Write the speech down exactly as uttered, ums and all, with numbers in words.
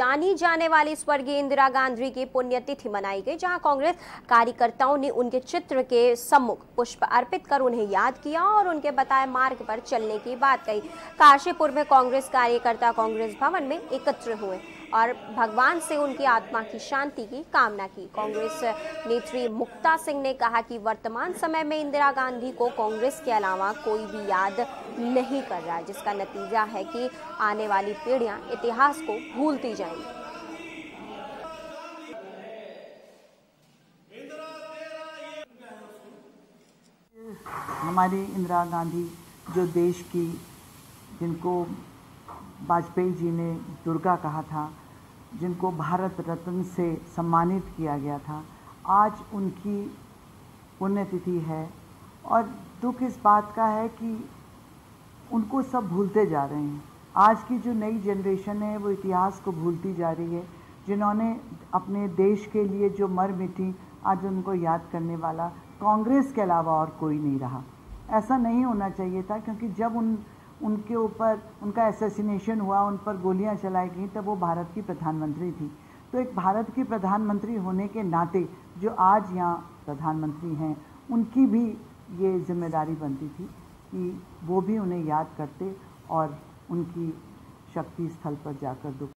जानी जाने वाली स्वर्गीय इंदिरा गांधी की पुण्यतिथि मनाई गई, जहां कांग्रेस कार्यकर्ताओं ने उनके चित्र के सम्मुख पुष्प अर्पित कर उन्हें याद किया और उनके बताए मार्ग पर चलने की बात कही। काशीपुर में कांग्रेस कार्यकर्ता कांग्रेस भवन में एकत्र हुए और भगवान से उनकी आत्मा की शांति की कामना की। कांग्रेस नेत्री मुक्ता सिंह ने कहा कि वर्तमान समय में इंदिरा गांधी को कांग्रेस के अलावा कोई भी याद नहीं कर रहा, जिसका नतीजा है कि आने वाली पीढ़ियां इतिहास को भूलती जाएंगी। हमारी इंदिरा गांधी जो देश की, जिनको वाजपेयी जी ने दुर्गा कहा था, जिनको भारत रत्न से सम्मानित किया गया था, आज उनकी पुण्यतिथि है और दुख इस बात का है कि उनको सब भूलते जा रहे हैं। आज की जो नई जनरेशन है वो इतिहास को भूलती जा रही है। जिन्होंने अपने देश के लिए जो मर मिटी, आज उनको याद करने वाला कांग्रेस के अलावा और कोई नहीं रहा। ऐसा नहीं होना चाहिए था, क्योंकि जब उन उनके ऊपर उनका असैसिनेशन हुआ, उन पर गोलियां चलाई गई, तब वो भारत की प्रधानमंत्री थी। तो एक भारत की प्रधानमंत्री होने के नाते जो आज यहाँ प्रधानमंत्री हैं, उनकी भी ये जिम्मेदारी बनती थी कि वो भी उन्हें याद करते और उनकी शक्ति स्थल पर जाकर दुख